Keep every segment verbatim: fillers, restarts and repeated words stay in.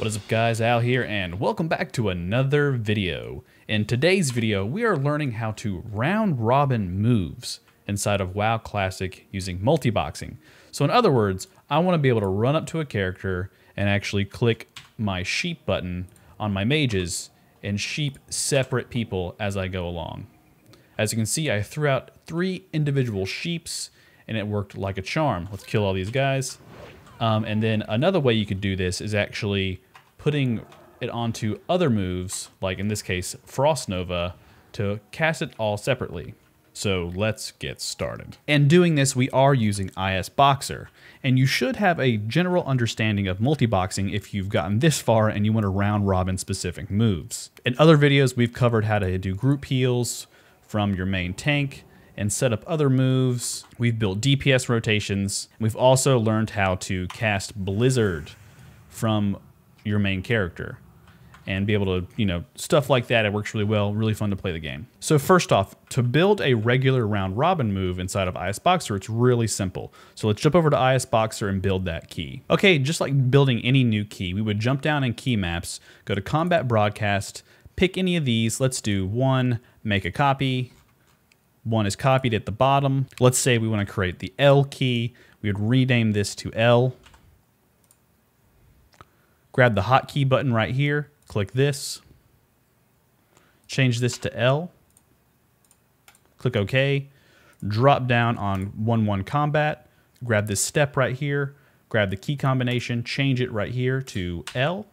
What is up guys, Al here, and welcome back to another video. In today's video, we are learning how to round robin moves inside of WoW Classic using multi-boxing. So in other words, I wanna be able to run up to a character and actually click my sheep button on my mages and sheep separate people as I go along. As you can see, I threw out three individual sheeps and it worked like a charm. Let's kill all these guys. Um, and then another way you could do this is actually putting it onto other moves, like in this case, Frost Nova, to cast it all separately. So let's get started. And doing this, we are using I S Boxer. And you should have a general understanding of multi-boxing if you've gotten this far and you want to round robin specific moves. In other videos, we've covered how to do group heals from your main tank, and set up other moves. We've built D P S rotations. We've also learned how to cast Blizzard from your main character and be able to, you know, stuff like that. It works really well, really fun to play the game. So first off, to build a regular round robin move inside of I S Boxer, it's really simple. So let's jump over to I S Boxer and build that key. Okay, just like building any new key, we would jump down in key maps, go to combat broadcast, pick any of these. Let's do one, make a copy. One is copied at the bottom. Let's say we want to create the L key. We would rename this to L. Grab the hotkey button right here. Click this. Change this to L. Click OK. Drop down on one one combat. Grab this step right here. Grab the key combination. Change it right here to L.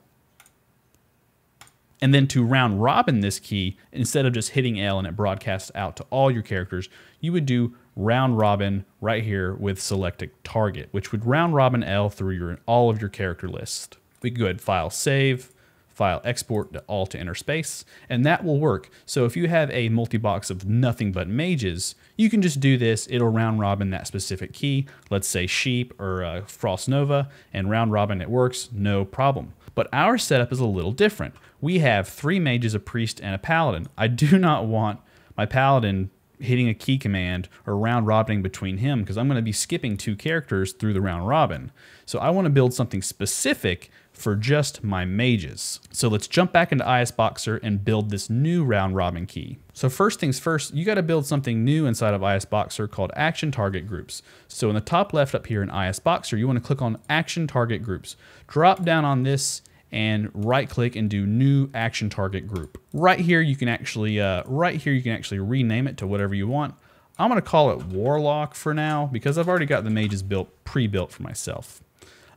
And then to round robin this key, instead of just hitting L and it broadcasts out to all your characters, you would do round robin right here with selected target, which would round robin L through your all of your character list. We could go ahead, file save, file export to all to interspace, and that will work. So if you have a multi-box of nothing but mages, you can just do this. It'll round robin that specific key. Let's say sheep or uh, Frost Nova, and round robin it works, no problem. But our setup is a little different. We have three mages, a priest, and a paladin. I do not want my paladin hitting a key command or round robining between him because I'm going to be skipping two characters through the round robin. So I want to build something specific for just my mages. So let's jump back into I S Boxer and build this new round robin key. So first things first, you got to build something new inside of I S Boxer called action target groups. So in the top left up here in I S Boxer, you want to click on action target groups. Drop down on this and right click and do new action target group. Right here you can actually uh, right here you can actually rename it to whatever you want. I'm gonna call it Warlock for now because I've already got the mages built pre-built for myself.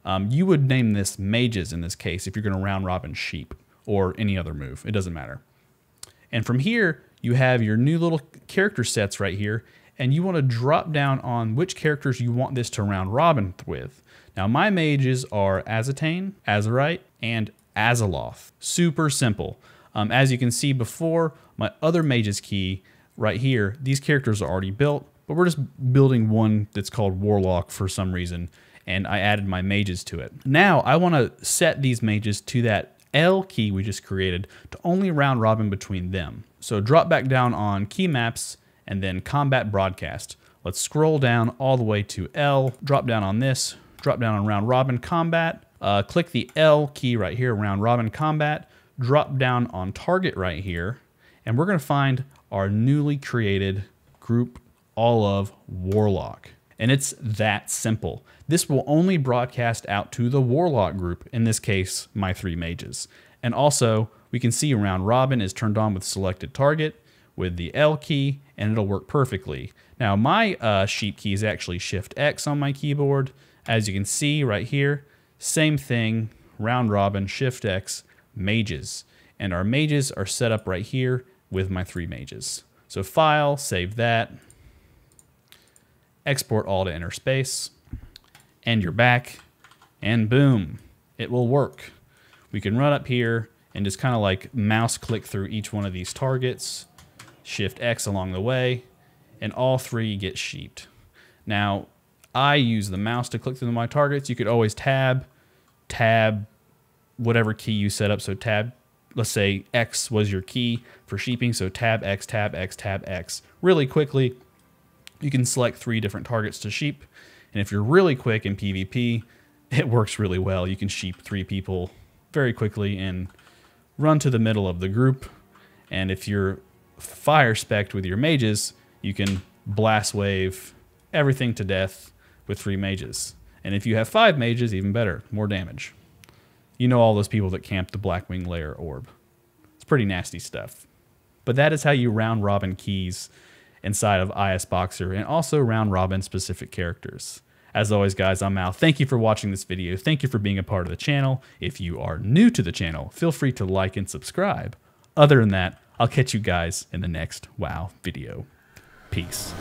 Um, you would name this mages in this case if you're gonna round robin sheep or any other move, it doesn't matter. And from here you have your new little character sets right here, and you want to drop down on which characters you want this to round robin with. Now my mages are Azatain, Azerite, and Azaloth. Super simple. Um, as you can see before, my other mage's key right here, these characters are already built, but we're just building one that's called Warlock for some reason, and I added my mages to it. Now I want to set these mages to that L key we just created to only round robin between them. So drop back down on key maps and then combat broadcast. Let's scroll down all the way to L, drop down on this, drop down on round robin combat, uh, click the L key right here, round robin combat, drop down on target right here, and we're gonna find our newly created group, all of Warlock. And it's that simple. This will only broadcast out to the Warlock group, in this case, my three mages. And also, we can see round robin is turned on with selected target with the L key, and it'll work perfectly. Now my uh, sheep key is actually Shift X on my keyboard. As you can see right here, same thing, round robin, Shift X, mages. And our mages are set up right here with my three mages. So file, save that, export all to interspace, and you're back, and boom, it will work. We can run up here and just kind of like mouse click through each one of these targets, Shift X along the way, and all three get sheeped. Now, I use the mouse to click through my targets. You could always tab, tab, whatever key you set up. So tab, let's say X was your key for sheeping. So tab X, tab X, tab X. Really quickly, you can select three different targets to sheep. And if you're really quick in PvP, it works really well. You can sheep three people very quickly and run to the middle of the group. And if you're fire spec'd with your mages, you can blast wave everything to death with three mages. And if you have five mages, even better, more damage. You know all those people that camp the Blackwing Lair orb. It's pretty nasty stuff. But that is how you round robin keys inside of I S Boxer, and also round robin specific characters. As always, guys, I'm Mal. Thank you for watching this video. Thank you for being a part of the channel. If you are new to the channel, feel free to like and subscribe. Other than that, I'll catch you guys in the next WoW video. Peace.